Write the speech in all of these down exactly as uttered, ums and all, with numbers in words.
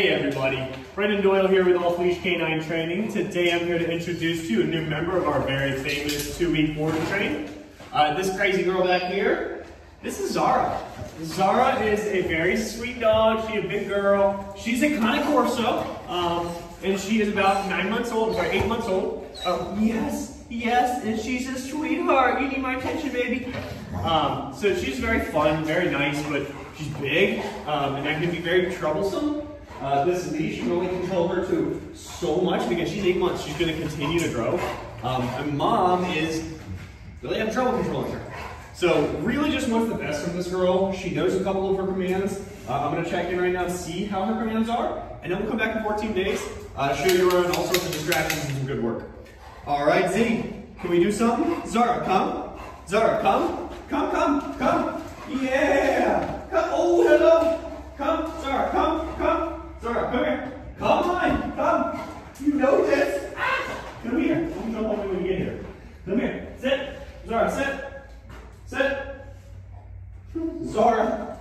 Hey everybody, Brendan Doyle here with Off Leash K nine Training. Today I'm here to introduce you a new member of our very famous two-week boarding train. Uh, this crazy girl back here, this is Zara. Zara is a very sweet dog, she's a big girl. She's a Cane Corso, um, and she is about nine months old, sorry, eight months old. Oh, yes, yes, and she's a sweetheart. You need my attention, baby. Um, so she's very fun, very nice, but she's big, um, and that can be very troublesome. Uh, this leash, you can only control her to so much because she's eight months. She's going to continue to grow. Um, and mom is really having trouble controlling her. So really just wants the best from this girl. She knows a couple of her commands. Uh, I'm going to check in right now and see how her commands are. And then we'll come back in fourteen days, uh, show you around all sorts of distractions and some good work. All right, Ziggy, can we do something? Zara, come. Zara, come. Come, come, come. Yeah. Come. Oh, hello. Come, Zara, come, come. Zara, come here. Come on, come. You know this. Ah! Come here. Let me jump on you when you get here. Come here. Sit. Zara, sit. Sit. Zara.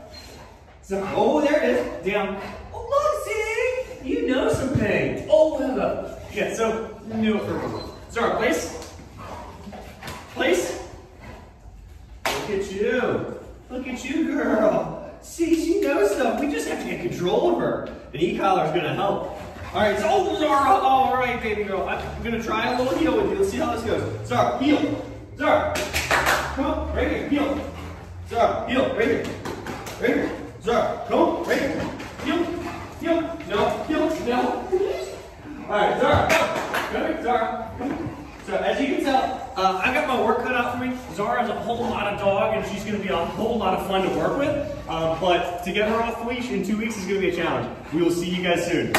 Zara. Oh, there it is. Down. Oh, look, see? You know something. Oh, hello. Yeah, so you knew it for me. Zara, place. Place. Look at you. Look at you, girl. See, she knows stuff. We just have to get control of her. An e-collar is going to help. All right, so, oh, Zara. All right, baby girl. I'm going to try a little heel with you. Let's see how this goes. Zara, heel. Zara. Come on, right here. Heel. Zara, heel. Right here. Right here. Zara, come on, right here. Heel. Heel. No. Heel. No. All right, Zara. Come here, Zara. So, as you can tell, uh, I've got my work cut out for me. Zara's a whole lot of dog, and she's going to be a whole lot of fun to work with. Uh, but to get her off the leash in two weeks is going to be a challenge. We will see you guys soon.